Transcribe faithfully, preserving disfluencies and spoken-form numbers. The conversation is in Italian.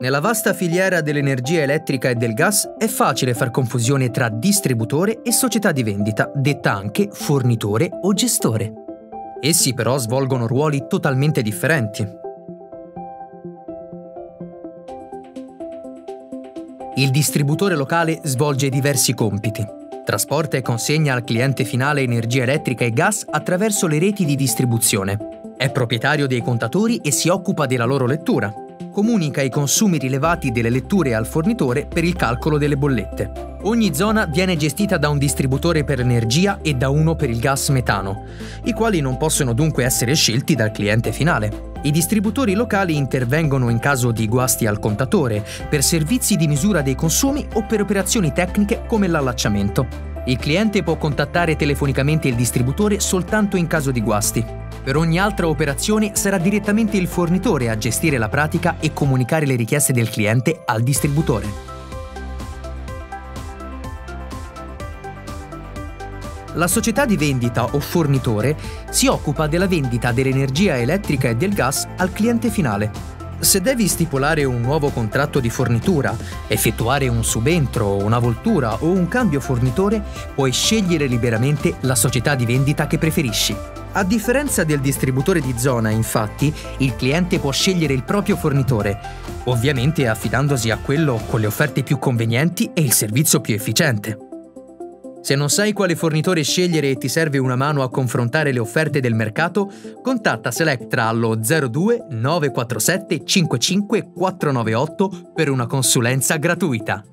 Nella vasta filiera dell'energia elettrica e del gas è facile far confusione tra distributore e società di vendita, detta anche fornitore o gestore. Essi però svolgono ruoli totalmente differenti. Il distributore locale svolge diversi compiti. Trasporta e consegna al cliente finale energia elettrica e gas attraverso le reti di distribuzione. È proprietario dei contatori e si occupa della loro lettura. Comunica i consumi rilevati delle letture al fornitore per il calcolo delle bollette. Ogni zona viene gestita da un distributore per l'energia e da uno per il gas metano, i quali non possono dunque essere scelti dal cliente finale. I distributori locali intervengono in caso di guasti al contatore, per servizi di misura dei consumi o per operazioni tecniche come l'allacciamento. Il cliente può contattare telefonicamente il distributore soltanto in caso di guasti. Per ogni altra operazione sarà direttamente il fornitore a gestire la pratica e comunicare le richieste del cliente al distributore. La società di vendita o fornitore si occupa della vendita dell'energia elettrica e del gas al cliente finale. Se devi stipulare un nuovo contratto di fornitura, effettuare un subentro, una voltura o un cambio fornitore, puoi scegliere liberamente la società di vendita che preferisci. A differenza del distributore di zona, infatti, il cliente può scegliere il proprio fornitore, ovviamente affidandosi a quello con le offerte più convenienti e il servizio più efficiente. Se non sai quale fornitore scegliere e ti serve una mano a confrontare le offerte del mercato, contatta Selectra allo zero due nove quattro sette cinque cinque quattro nove otto per una consulenza gratuita.